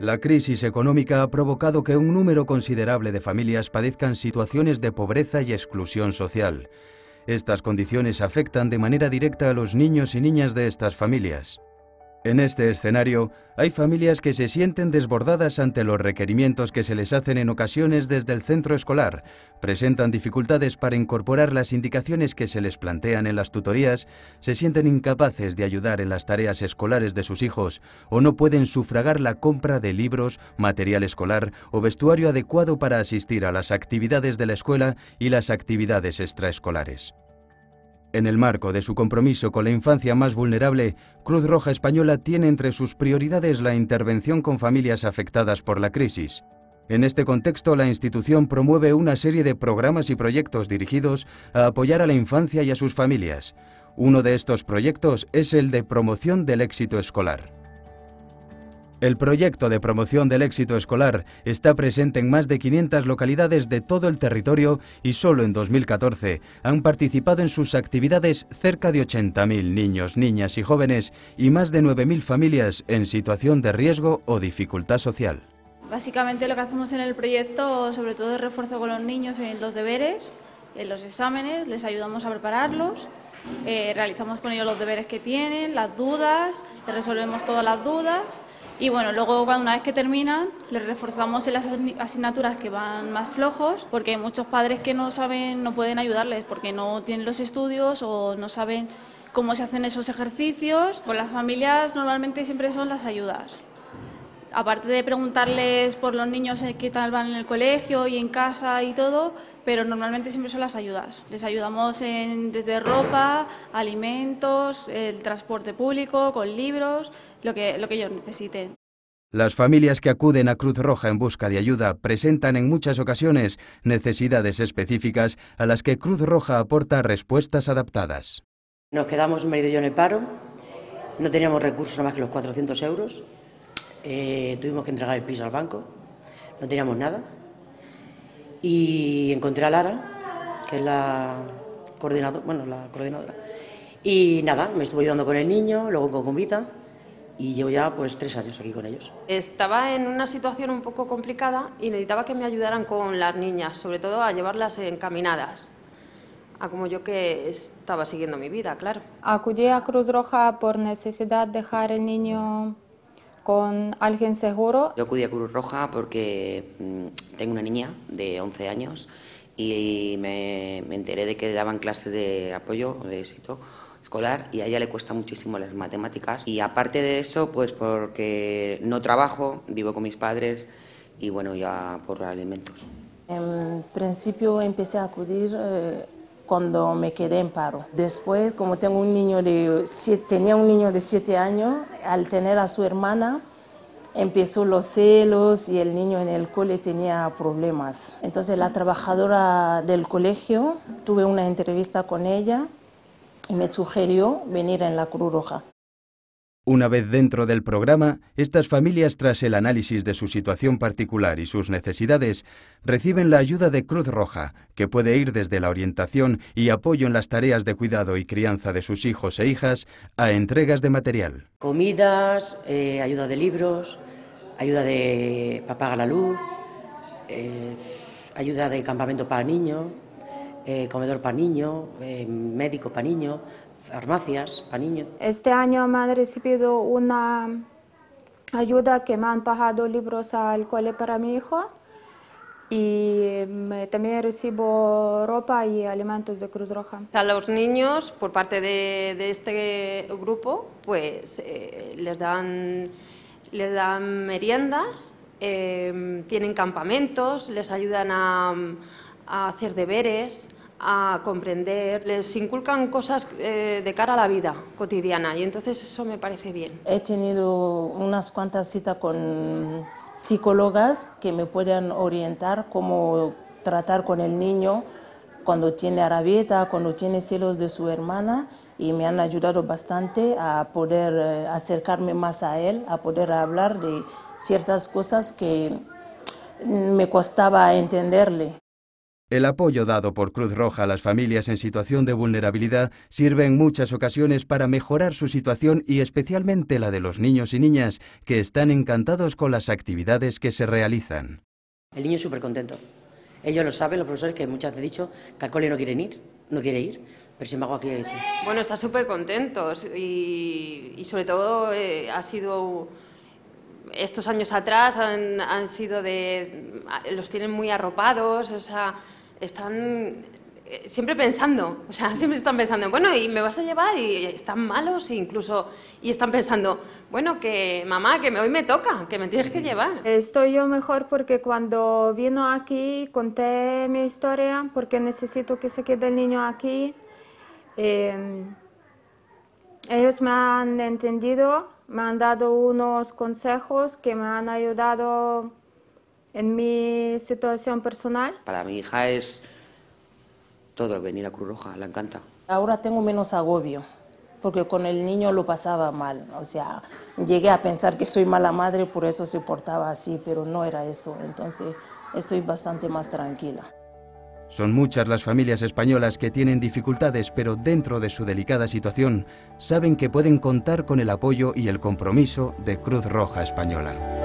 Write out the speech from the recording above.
La crisis económica ha provocado que un número considerable de familias padezcan situaciones de pobreza y exclusión social. Estas condiciones afectan de manera directa a los niños y niñas de estas familias. En este escenario, hay familias que se sienten desbordadas ante los requerimientos que se les hacen en ocasiones desde el centro escolar, presentan dificultades para incorporar las indicaciones que se les plantean en las tutorías, se sienten incapaces de ayudar en las tareas escolares de sus hijos o no pueden sufragar la compra de libros, material escolar o vestuario adecuado para asistir a las actividades de la escuela y las actividades extraescolares. En el marco de su compromiso con la infancia más vulnerable, Cruz Roja Española tiene entre sus prioridades la intervención con familias afectadas por la crisis. En este contexto, la institución promueve una serie de programas y proyectos dirigidos a apoyar a la infancia y a sus familias. Uno de estos proyectos es el de Promoción del Éxito Escolar. El proyecto de promoción del éxito escolar está presente en más de 500 localidades de todo el territorio y solo en 2014 han participado en sus actividades cerca de 80.000 niños, niñas y jóvenes y más de 9.000 familias en situación de riesgo o dificultad social. Básicamente lo que hacemos en el proyecto, sobre todo es refuerzo con los niños en los deberes, en los exámenes, les ayudamos a prepararlos. Realizamos con ellos los deberes que tienen, las dudas, les resolvemos todas las dudas. Y bueno, luego una vez que terminan, les reforzamos en las asignaturas que van más flojos, porque hay muchos padres que no saben, no pueden ayudarles, porque no tienen los estudios o no saben cómo se hacen esos ejercicios. Con las familias normalmente siempre son las ayudas. Aparte de preguntarles por los niños qué tal van en el colegio y en casa y todo, pero normalmente siempre son las ayudas. Les ayudamos desde ropa, alimentos, el transporte público, con libros, lo que ellos necesiten. Las familias que acuden a Cruz Roja en busca de ayuda presentan en muchas ocasiones necesidades específicas a las que Cruz Roja aporta respuestas adaptadas. Nos quedamos mi marido y yo en el paro, no teníamos recursos nada más que los 400 euros. Tuvimos que entregar el piso al banco, no teníamos nada, y encontré a Lara, que es la coordinadora, y nada, me estuvo ayudando con el niño, luego con Vita, y llevo ya pues 3 años aquí con ellos. Estaba en una situación un poco complicada y necesitaba que me ayudaran con las niñas, sobre todo a llevarlas encaminadas, a como yo que estaba siguiendo mi vida, claro. Acudí a Cruz Roja por necesidad de dejar el niño con alguien seguro. Yo acudí a Cruz Roja porque tengo una niña de 11 años y me enteré de que daban clases de apoyo, de éxito escolar, y a ella le cuesta muchísimo las matemáticas. Y aparte de eso, pues porque no trabajo, vivo con mis padres y bueno, ya por alimentos. En principio empecé a acudir cuando me quedé en paro. Después, como tenía un niño de 7 años, al tener a su hermana, empezó los celos y el niño en el cole tenía problemas. Entonces la trabajadora del colegio, tuve una entrevista con ella y me sugirió venir en la Cruz Roja. Una vez dentro del programa, estas familias, tras el análisis de su situación particular y sus necesidades, reciben la ayuda de Cruz Roja, que puede ir desde la orientación y apoyo en las tareas de cuidado y crianza de sus hijos e hijas a entregas de material. Comidas, ayuda de libros, ayuda de apagar la luz, ayuda de campamento para niños, comedor para niños, médico para niños, farmacias para niños. Este año me han recibido una ayuda que me han pagado libros al cole para mi hijo y también recibo ropa y alimentos de Cruz Roja. A los niños, por parte de este grupo, pues les dan meriendas, tienen campamentos, les ayudan a hacer deberes, a comprender, les inculcan cosas de cara a la vida cotidiana y entonces eso me parece bien. He tenido unas cuantas citas con psicólogas que me puedan orientar cómo tratar con el niño cuando tiene rabieta, cuando tiene celos de su hermana, y me han ayudado bastante a poder acercarme más a él, a poder hablar de ciertas cosas que me costaba entenderle. El apoyo dado por Cruz Roja a las familias en situación de vulnerabilidad sirve en muchas ocasiones para mejorar su situación y especialmente la de los niños y niñas que están encantados con las actividades que se realizan. El niño es súper contento. Ellos lo saben, los profesores, que muchas veces he dicho que al cole no quieren ir, pero sin embargo aquí sí. Bueno, está súper contentos y sobre todo ha sido... Estos años atrás han sido de... los tienen muy arropados, o sea, están siempre pensando, bueno, ¿y me vas a llevar? Y están malos incluso, y están pensando, bueno, que mamá, que hoy me toca, que me tienes que llevar. Estoy yo mejor porque cuando vino aquí conté mi historia, porque necesito que se quede el niño aquí. Ellos me han entendido, me han dado unos consejos que me han ayudado en mi situación personal. Para mi hija es todo el venir a Cruz Roja, le encanta. Ahora tengo menos agobio, porque con el niño lo pasaba mal. O sea, llegué a pensar que soy mala madre, por eso se portaba así, pero no era eso. Entonces estoy bastante más tranquila. Son muchas las familias españolas que tienen dificultades, pero dentro de su delicada situación, saben que pueden contar con el apoyo y el compromiso de Cruz Roja Española.